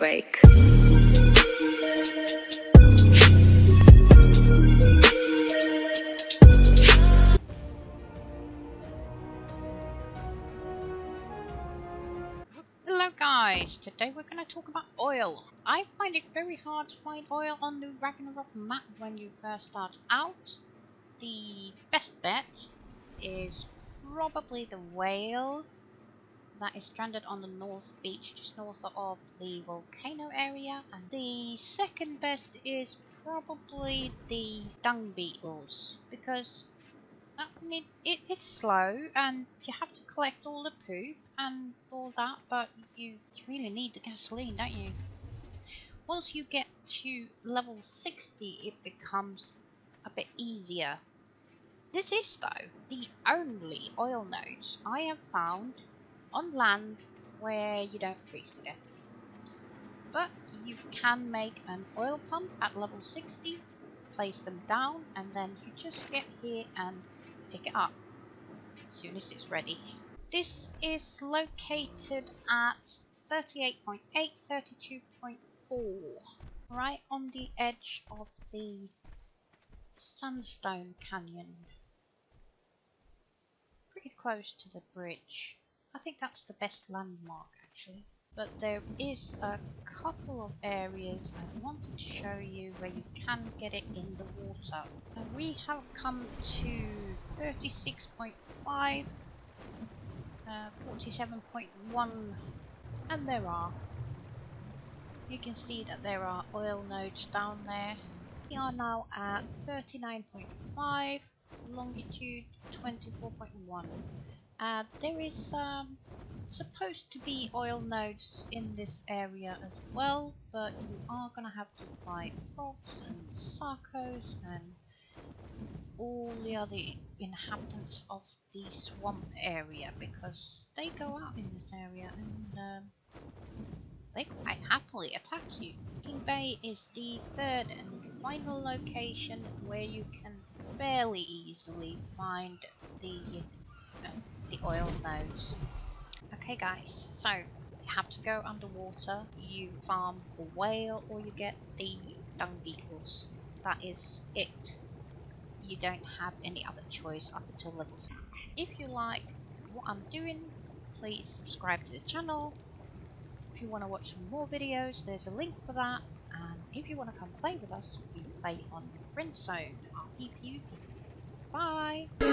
break. Hello guys, today we're going to talk about oil. I find it very hard to find oil on the Ragnarok map when you first start out. The best bet is probably the whale that is stranded on the north beach just north of the volcano area, and the second best is probably the dung beetles, because it is slow and you have to collect all the poop and all that, but you really need the gasoline, don't you? Once you get to level 60 it becomes a bit easier. This is though the only oil nodes I have found on land where you don't freeze to death. But you can make an oil pump at level 60, place them down, and then you just get here and pick it up as soon as it's ready. This is located at 38.8, 32.4, right on the edge of the Sandstone Canyon. Pretty close to the bridge. I think that's the best landmark actually, but there is a couple of areas I wanted to show you where you can get it in the water. And we have come to 36.5, 47.1, and there are. You can see that there are oil nodes down there. We are now at 39.5, longitude 24.1. There is supposed to be oil nodes in this area as well, but you are going to have to fight frogs and sarcos and all the other inhabitants of the swamp area, because they go out in this area and they quite happily attack you. King Bay is the third and final location where you can fairly easily find the oil nodes. Okay guys, so you have to go underwater, you farm the whale or you get the dung beetles. That is it. You don't have any other choice up until level 6. If you like what I'm doing, please subscribe to the channel. If you want to watch some more videos, there's a link for that. And if you want to come play with us, we play on Print Zone, our PvP. Bye!